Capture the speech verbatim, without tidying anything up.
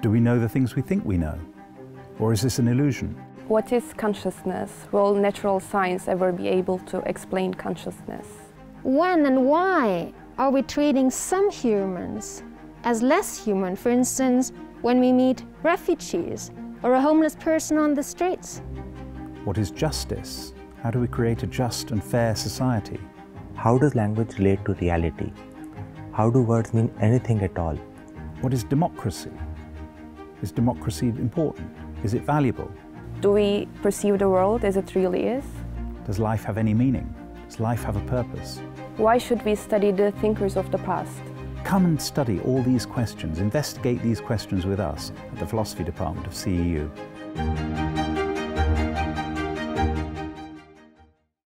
Do we know the things we think we know? Or is this an illusion? What is consciousness? Will natural science ever be able to explain consciousness? When and why are we treating some humans as less human, for instance, when we meet refugees or a homeless person on the streets? What is justice? How do we create a just and fair society? How does language relate to reality? How do words mean anything at all? What is democracy? Is democracy important? Is it valuable? Do we perceive the world as it really is? Does life have any meaning? Does life have a purpose? Why should we study the thinkers of the past? Come and study all these questions, investigate these questions with us at the Philosophy Department of C E U.